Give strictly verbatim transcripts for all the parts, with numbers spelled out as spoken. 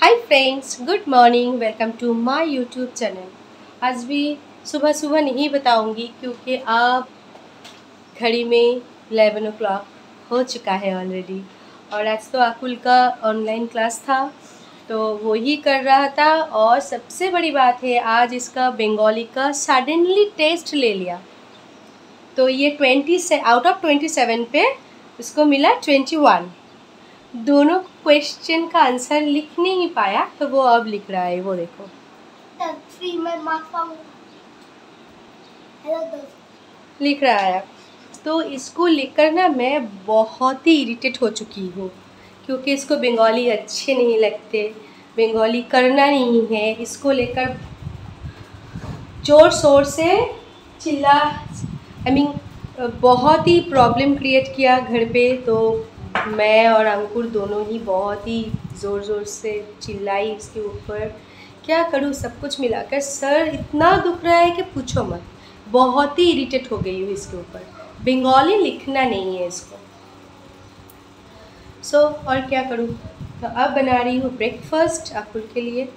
Hi friends, good morning. Welcome to my YouTube channel. आज भी सुबह सुबह नहीं बताऊंगी क्योंकि आप घड़ी में इलेवन ओ क्लॉक हो चुका है ऑलरेडी। और आज तो आकुल का ऑनलाइन क्लास था तो वो ही कर रहा था। और सबसे बड़ी बात है, आज इसका बंगाली का सडनली टेस्ट ले लिया तो ये ट्वेंटी से आउट ऑफ ट्वेंटी सेवन पे उसको मिला ट्वेंटी वन। दोनों क्वेश्चन का आंसर लिख नहीं पाया तो वो अब लिख रहा है। वो देखो लिख रहा है। तो इसको लिखकर ना मैं बहुत ही इरिटेट हो चुकी हूँ क्योंकि इसको बंगाली अच्छे नहीं लगते, बंगाली करना नहीं है। इसको लेकर ज़ोर शोर से चिल्ला आई मीन बहुत ही प्रॉब्लम क्रिएट किया घर पे। तो मैं और अंकुर दोनों ही बहुत ही ज़ोर ज़ोर से चिल्लाई इसके ऊपर। क्या करूँ, सब कुछ मिलाकर सर इतना दुख रहा है कि पूछो मत। बहुत ही इरिटेट हो गई हूँ इसके ऊपर। बंगाली लिखना नहीं है इसको। सो so, और क्या करूँ। तो अब बना रही हूँ ब्रेकफास्ट अंकुर के लिए।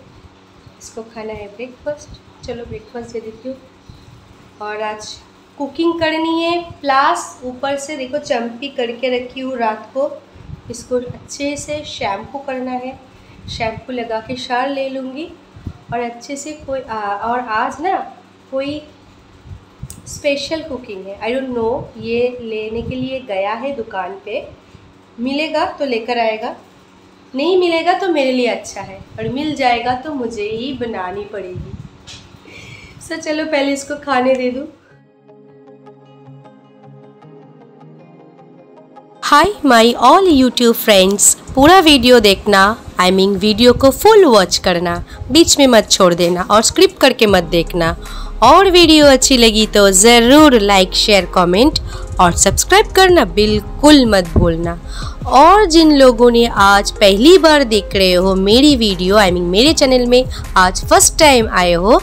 इसको खाना है ब्रेकफास्ट। चलो ब्रेकफास्ट दे देती हूँ। और आज कुकिंग करनी है प्लस ऊपर से देखो चम्पी करके रखी हूँ रात को। इसको अच्छे से शैम्पू करना है, शैम्पू लगा के शार ले लूँगी। और अच्छे से कोई आ, और आज ना कोई स्पेशल कुकिंग है, आई डोंट नो। ये लेने के लिए गया है दुकान पे, मिलेगा तो लेकर आएगा, नहीं मिलेगा तो मेरे लिए अच्छा है, और मिल जाएगा तो मुझे ही बनानी पड़ेगी। सो चलो पहले इसको खाने दे दूँ। Hi my all YouTube friends, पूरा वीडियो देखना, आई मीन वीडियो को फुल वॉच करना, बीच में मत छोड़ देना और स्किप करके मत देखना। और वीडियो अच्छी लगी तो ज़रूर लाइक शेयर कमेंट और सब्सक्राइब करना बिल्कुल मत भूलना। और जिन लोगों ने आज पहली बार देख रहे हो मेरी वीडियो, आई मीन मेरे चैनल में आज फर्स्ट टाइम आए हो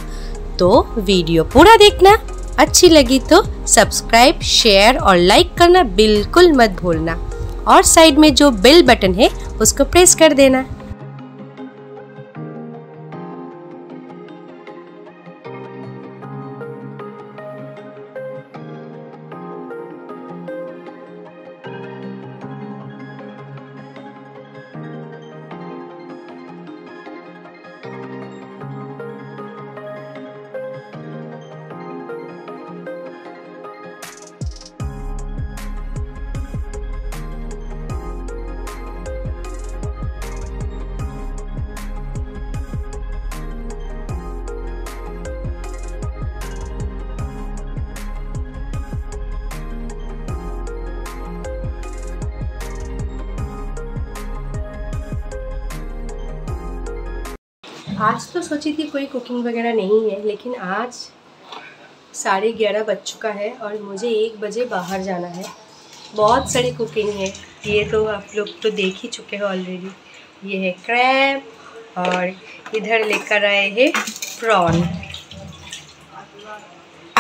तो वीडियो पूरा देखना, अच्छी लगी तो सब्सक्राइब शेयर और लाइक करना बिल्कुल मत भूलना। और साइड में जो बेल बटन है उसको प्रेस कर देना। आज तो सोची थी कोई कुकिंग वगैरह नहीं है, लेकिन आज साढ़े ग्यारह बज चुका है और मुझे एक बजे बाहर जाना है। बहुत सारी कुकिंग है, ये तो आप लोग तो देख ही चुके हो ऑलरेडी। ये है क्रैब और इधर लेकर आए हैं प्रॉन।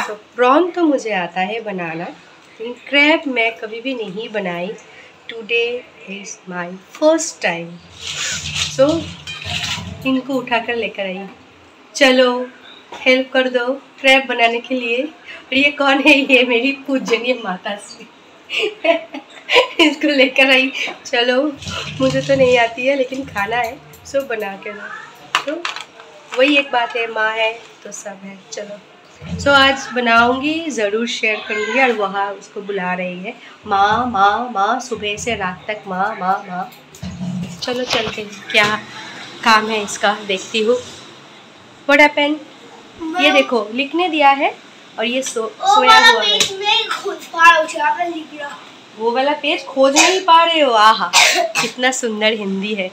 तो प्रॉन तो मुझे आता है बनाना, लेकिन क्रैब मैं कभी भी नहीं बनाई। Today is my first time. So इनको उठाकर लेकर आई। चलो हेल्प कर दो क्रैब बनाने के लिए। और ये कौन है, ये मेरी पूजनीय माता श्री इसको लेकर आई। चलो मुझे तो नहीं आती है लेकिन खाना है सो बना के दो। तो वही एक बात है, माँ है तो सब है। चलो सो आज बनाऊंगी, ज़रूर शेयर करूंगी। और वहाँ उसको बुला रही है माँ माँ माँ, सुबह से रात तक माँ माँ माँ। चलो चलते हैं, क्या काम है इसका देखती हूँ। बड़ा पेन, ये देखो लिखने दिया है। और ये सो सोया हुआ है। वो वाला पेज खोज नहीं पा रहे हो। आहा कितना सुंदर हिंदी है।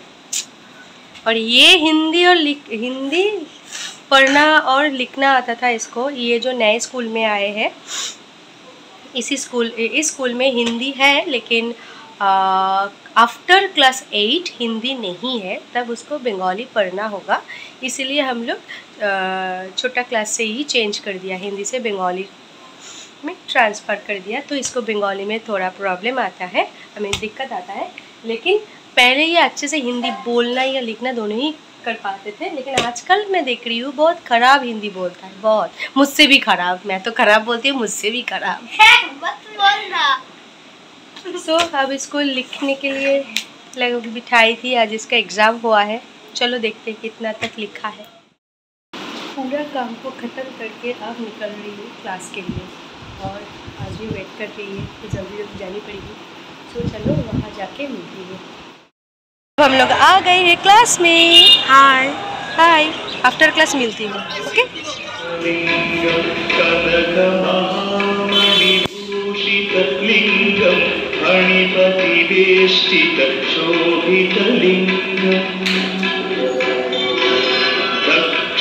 और ये हिंदी और लिख हिंदी पढ़ना और लिखना आता था इसको। ये जो नए स्कूल में आए हैं, इसी स्कूल इस स्कूल में हिंदी है, लेकिन आफ्टर क्लास एट हिंदी नहीं है, तब उसको बंगाली पढ़ना होगा। इसलिए हम लोग छोटा क्लास से ही चेंज कर दिया हिंदी से बंगाली। में ट्रांसफ़र कर दिया। तो इसको बंगाली में थोड़ा प्रॉब्लम आता है, हमें दिक्कत आता है, लेकिन पहले ये अच्छे से हिंदी बोलना या लिखना दोनों ही कर पाते थे। लेकिन आजकल मैं देख रही हूँ बहुत ख़राब हिंदी बोलता है, बहुत मुझसे भी ख़राब। मैं तो ख़राब बोलती हूँ, मुझसे भी ख़राब। सो so, अब इसको लिखने के लिए लग बिठाई थी, आज इसका एग्ज़ाम हुआ है। चलो देखते हैं कितना तक लिखा है। पूरा काम को ख़त्म करके अब निकल रही हूँ क्लास के लिए, और आज भी वेट कर रही है कि जल्दी जल्दी जानी पड़ेगी। सो चलो वहाँ जाके मिलती है। हम लोग आ गए हैं क्लास में। हाय हाय, आफ्टर क्लास मिलती हूँ। ओके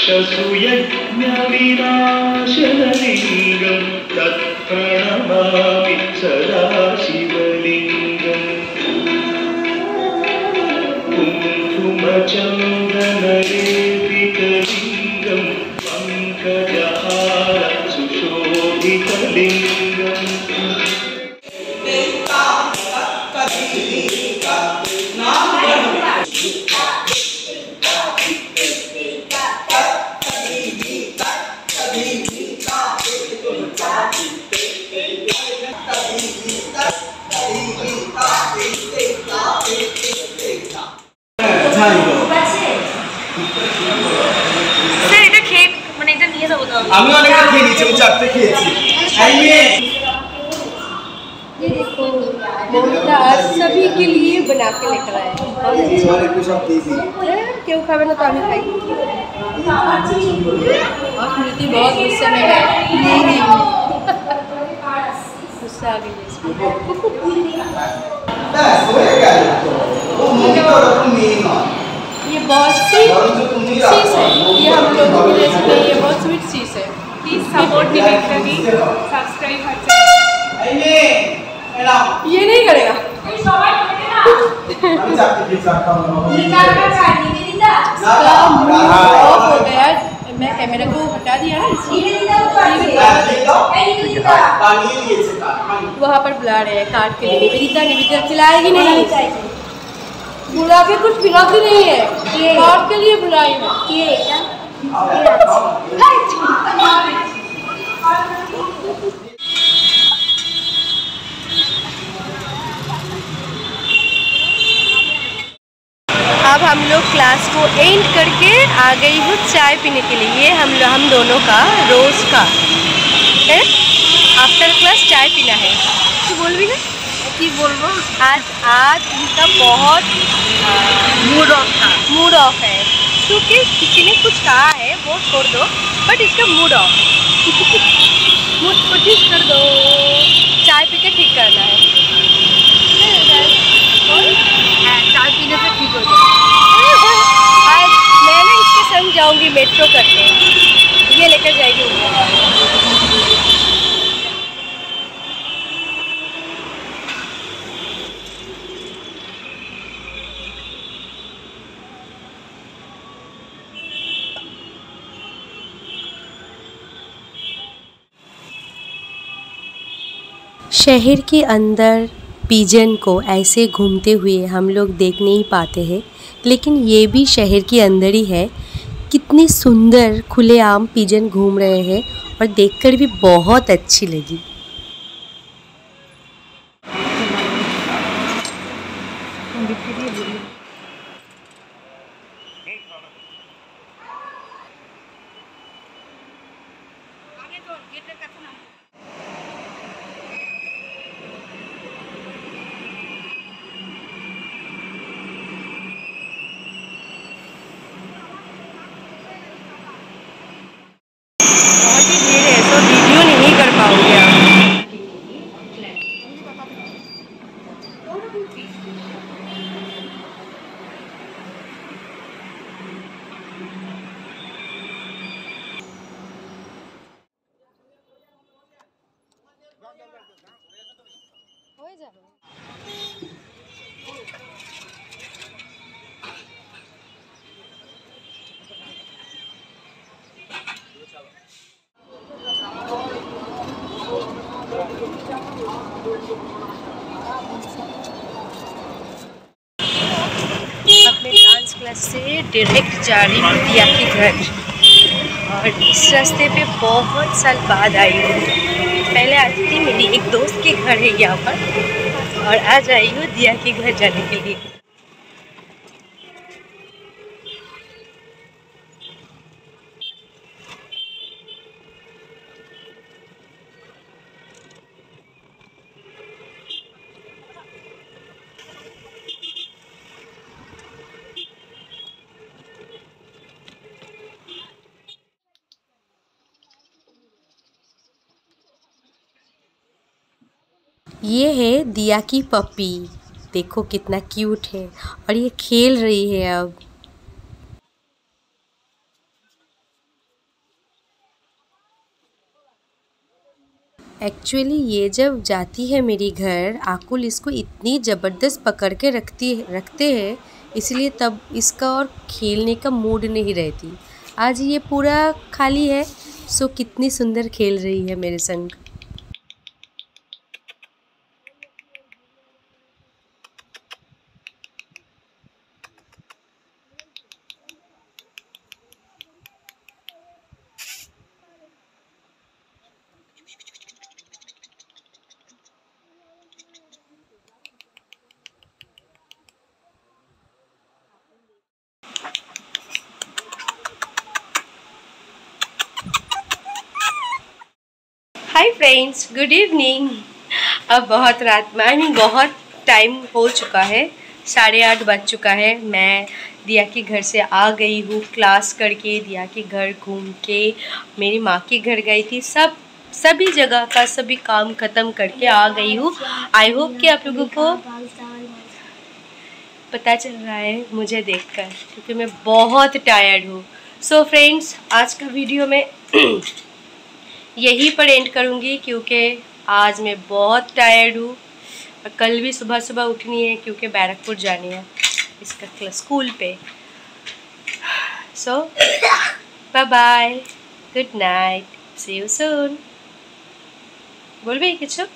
सुयज्ञविनाशनलिङ्गं तत्प्रणमामि सदा शिवलिङ्गं कुङ्कुमचन्दनलेपितलिङ्गं पङ्कजहार सुशोभितलिङ्गं আমি অনেকটা খেয়েছি, আমি চারটে খেয়েছি। ये देखो ममता आज सभी के लिए बना के लेकर आए हैं। क्यों खावे ना तो हमें खाई। और नीति बहुत गुस्से में है, नहीं नहीं गुस्सा आ गई इसमें। ये बहुत स्वीट चीज़ है, ये हम लोगों की रेसिपी, ये बहुत स्वीट चीज़ है। प्लीज़ सपोर्ट नहीं करेगी, सब्सक्राइब कर सकते। ये नहीं करेगा हो गया। मैं कैमरा को हटा दिया ना, इसलिए वहाँ पर बुला रहे हैं काट के लिए। निवेदिता निवेदिता चिल्लाएगी नहीं, बुला के कुछ बिगाड़ती नहीं है, बात के लिए बुलाई मैं ये। अब हम लोग क्लास को एंड करके आ गई हूँ चाय पीने के लिए। ये हम हम दोनों का रोज का है आफ्टर क्लास चाय पीना है। तो बोल भी ना कि बोल रहा हूँ, आज आज इनका बहुत मूड ऑफ था, मूड ऑफ है क्योंकि किसी ने कुछ कहा है वो छोड़ दो, बट इसका मूड ऑफ मूड को ठीक कर दो, चाय पी के ठीक करना है। चाय पीने से ठीक हो जाए। आज मैं ना इसके संग जाऊँगी मेट्रो करके, ये लेकर जाएगी। शहर के अंदर पिजन को ऐसे घूमते हुए हम लोग देख नहीं पाते हैं, लेकिन ये भी शहर के अंदर ही है। कितने सुंदर खुलेआम पिजन घूम रहे हैं और देखकर भी बहुत अच्छी लगी। अपने डांस क्लास से डायरेक्ट जा रही हूँ दिया के घर और इस रास्ते पे बहुत साल बाद आई हूँ। पहले आती थी, मेरी एक दोस्त के घर है यहाँ पर और आज आई हूँ दिया के घर जाने के लिए। ये है दिया की पपी, देखो कितना क्यूट है और ये खेल रही है। अब एक्चुअली ये जब जाती है मेरी घर, आकुल इसको इतनी ज़बरदस्त पकड़ के रखती रखते हैं, इसलिए तब इसका और खेलने का मूड नहीं रहती। आज ये पूरा खाली है, सो कितनी सुंदर खेल रही है मेरे संग। Hi friends, good evening. अब बहुत रात में बहुत टाइम हो चुका है, साढ़े आठ बज चुका है। मैं दिया के घर से आ गई हूँ, क्लास करके दिया के घर घूम के मेरी माँ के घर गई थी। सब सभी जगह का सभी काम ख़त्म करके आ गई हूँ। आई होप कि आप लोगों को पता चल रहा है मुझे देखकर, क्योंकि मैं बहुत टायर्ड हूँ। सो फ्रेंड्स, आज का वीडियो मैं यही पर एंड करूँगी, क्योंकि आज मैं बहुत टायर्ड हूँ और कल भी सुबह सुबह उठनी है क्योंकि बैरकपुर जानी है इसका क्लास स्कूल पे। So bye bye, good night, see you soon. बोल भी किचो।